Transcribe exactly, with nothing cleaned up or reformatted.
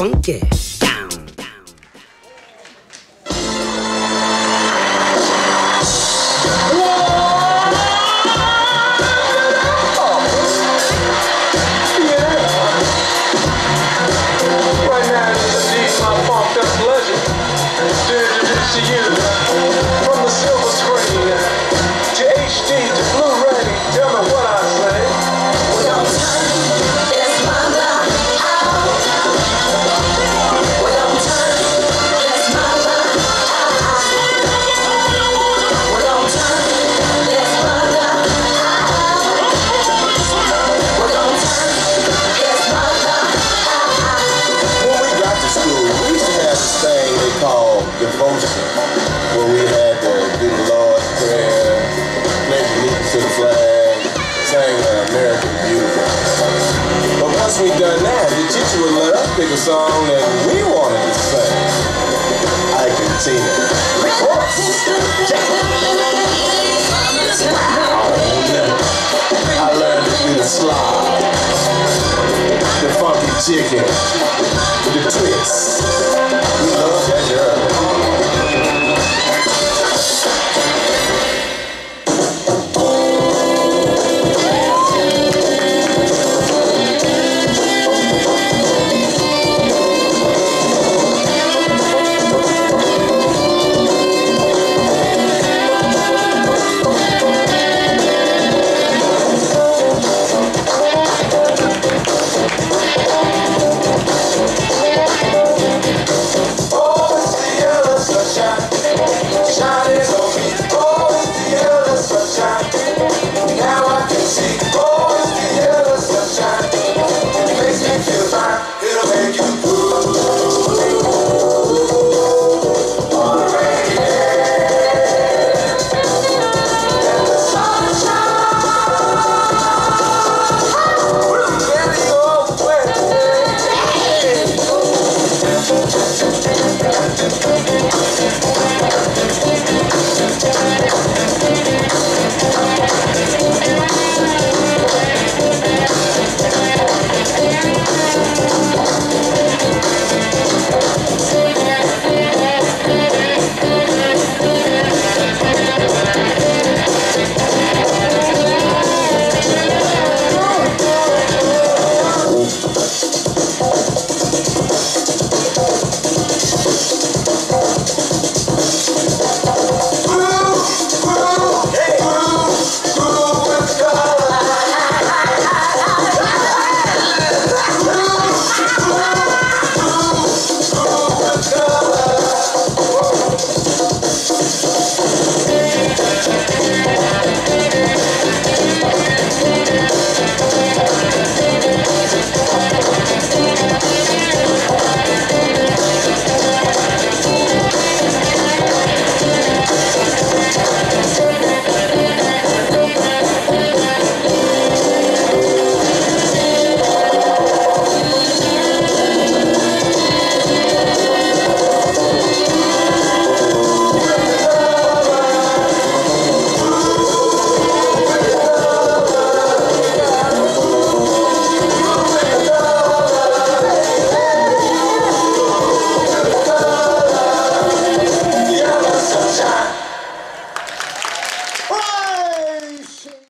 funky. Devotion, where we had to do the Lord's Prayer, pledge allegiance to the flag, sang the American Beautiful. But once we done that, the teacher would let us pick a song that we wanted to sing. I can see it. I learned to do the slide, the funky chicken, the twist.